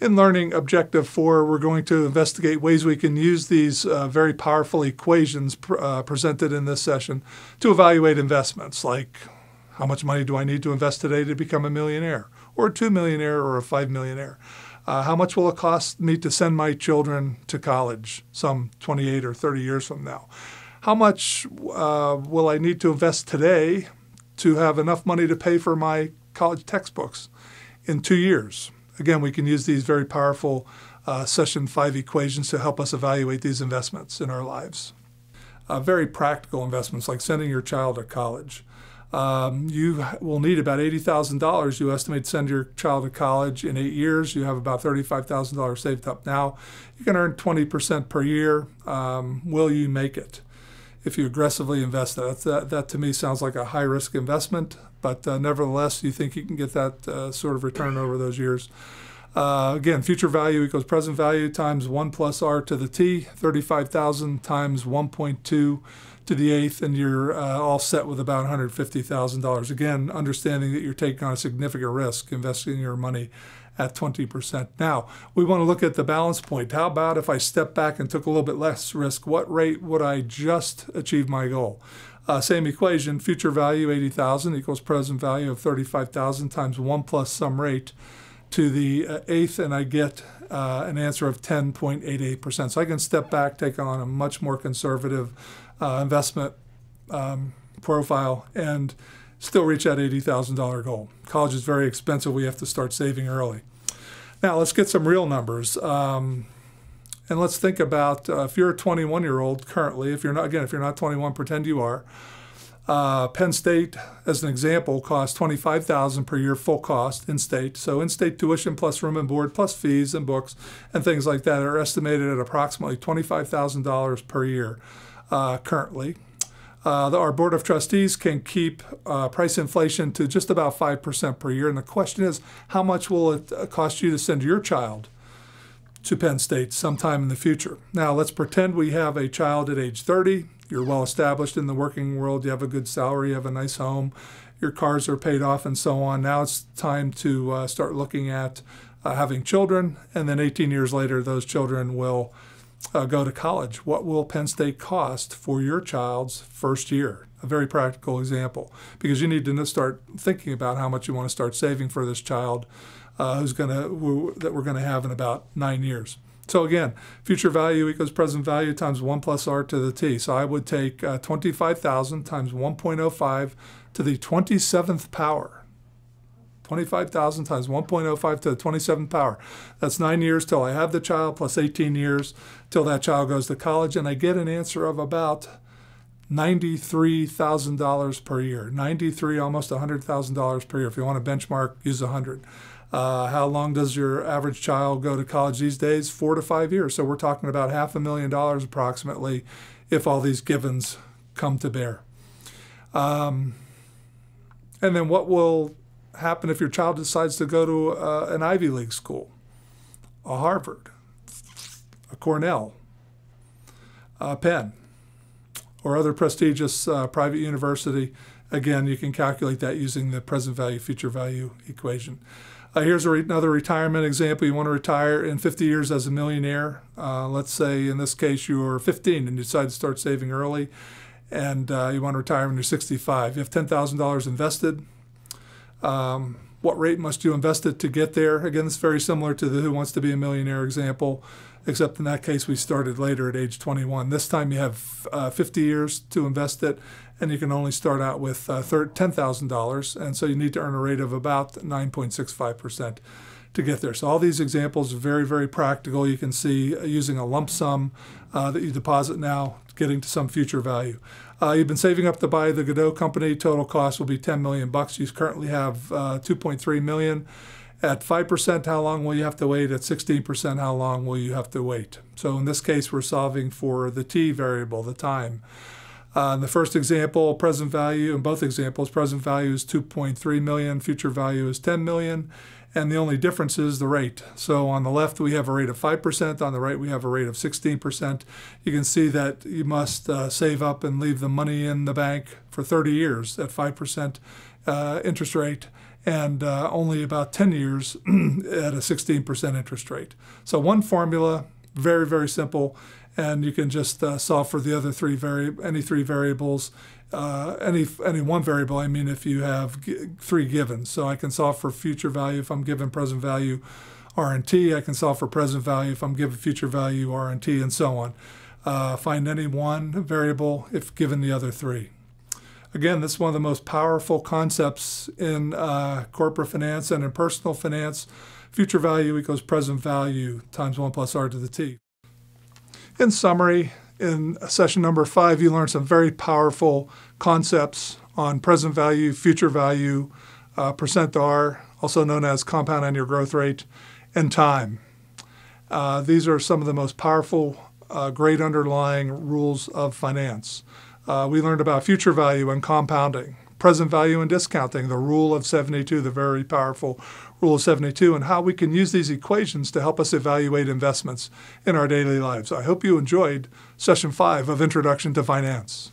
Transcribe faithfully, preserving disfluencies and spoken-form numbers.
In learning objective four, we're going to investigate ways we can use these uh, very powerful equations pr uh, presented in this session to evaluate investments, like how much money do I need to invest today to become a millionaire, or a two millionaire, or a five millionaire? Uh, how much will it cost me to send my children to college some twenty-eight or thirty years from now? How much uh, will I need to invest today to have enough money to pay for my college textbooks in two years? Again, we can use these very powerful uh, Session five equations to help us evaluate these investments in our lives. Uh, very practical investments, like sending your child to college. Um, you will need about eighty thousand dollars you estimate to send your child to college in eight years. You have about thirty-five thousand dollars saved up now. You can earn twenty percent per year. Um, will you make it? If you aggressively invest that, that, that to me sounds like a high-risk investment, but uh, nevertheless, you think you can get that uh, sort of return over those years. Uh, again, future value equals present value times one plus r to the t, thirty-five thousand times one point two to the eighth, and you're uh, all set with about one hundred fifty thousand dollars. Again, understanding that you're taking on a significant risk investing your money at twenty percent. Now, we want to look at the balance point. How about if I step back and took a little bit less risk? What rate would I just achieve my goal? Uh, same equation, future value eighty thousand equals present value of thirty-five thousand times one plus some rate to the uh, eighth, and I get uh, an answer of ten point eight eight percent. So I can step back, take on a much more conservative uh, investment um, profile, and still reach that eighty thousand dollar goal. College is very expensive. We have to start saving early. Now let's get some real numbers. Um, and let's think about uh, if you're a twenty-one-year-old currently, if you're not, again, if you're not twenty-one, pretend you are. Uh, Penn State, as an example, costs twenty-five thousand dollars per year full cost in-state. So in-state tuition plus room and board plus fees and books and things like that are estimated at approximately twenty-five thousand dollars per year uh, currently. Uh, the, our Board of Trustees can keep uh, price inflation to just about five percent per year. And the question is, how much will it cost you to send your child to Penn State sometime in the future? Now, let's pretend we have a child at age thirty. You're well established in the working world. You have a good salary. You have a nice home. Your cars are paid off and so on. Now it's time to uh, start looking at uh, having children. And then eighteen years later, those children will Uh, go to college. What will Penn State cost for your child's first year? A very practical example, because you need to start thinking about how much you want to start saving for this child uh, who's going to who, that we're going to have in about nine years. So again, future value equals present value times one plus r to the t. So I would take uh, twenty-five thousand times one point oh five to the twenty-seventh power. twenty-five thousand times one point oh five to the twenty-seventh power. That's nine years till I have the child, plus eighteen years till that child goes to college, and I get an answer of about ninety-three thousand dollars per year. ninety-three, almost one hundred thousand dollars per year. If you want to benchmark, use one hundred. Uh, how long does your average child go to college these days? Four to five years. So we're talking about half a million dollars approximately if all these givens come to bear. Um, and then what will happen if your child decides to go to uh, an Ivy League school, a Harvard, a Cornell, a Penn, or other prestigious uh, private university? Again, you can calculate that using the present value, future value equation. Uh, here's a re another retirement example. You want to retire in fifty years as a millionaire. Uh, let's say in this case you're fifteen and you decide to start saving early, and uh, you want to retire when you're sixty-five. You have ten thousand dollars invested. Um, what rate must you invest it to get there? Again, it's very similar to the Who Wants to Be a Millionaire example, except in that case we started later at age twenty-one. This time you have uh, fifty years to invest it, and you can only start out with uh, ten thousand dollars, and so you need to earn a rate of about nine point six five percent to get there. So all these examples are very, very practical. You can see using a lump sum uh, that you deposit now, getting to some future value. Uh, you've been saving up to buy the Godot Company. Total cost will be ten million bucks. You currently have uh, two point three million. At five percent, how long will you have to wait? At sixteen percent, how long will you have to wait? So in this case, we're solving for the t variable, the time. Uh, in the first example, present value, in both examples, present value is two point three million, future value is ten million, and the only difference is the rate. So on the left, we have a rate of five percent. On the right, we have a rate of sixteen percent. You can see that you must uh, save up and leave the money in the bank for thirty years at five percent uh, interest rate, and uh, only about ten years at a sixteen percent interest rate. So one formula, very, very simple, and you can just uh, solve for the other three, vari any three variables, uh, any, any one variable, I mean, if you have g three givens. So I can solve for future value if I'm given present value R and T, I can solve for present value if I'm given future value R and T, and so on. Uh, find any one variable if given the other three. Again, this is one of the most powerful concepts in uh, corporate finance and in personal finance. Future value equals present value times one plus r to the t. In summary, in session number five, you learned some very powerful concepts on present value, future value, uh, percent r, also known as compound annual growth rate, and time. Uh, these are some of the most powerful, uh, great underlying rules of finance. Uh, we learned about future value and compounding, present value and discounting, the rule of seventy-two, the very powerful rule of seventy-two, and how we can use these equations to help us evaluate investments in our daily lives. I hope you enjoyed session five of Introduction to Finance.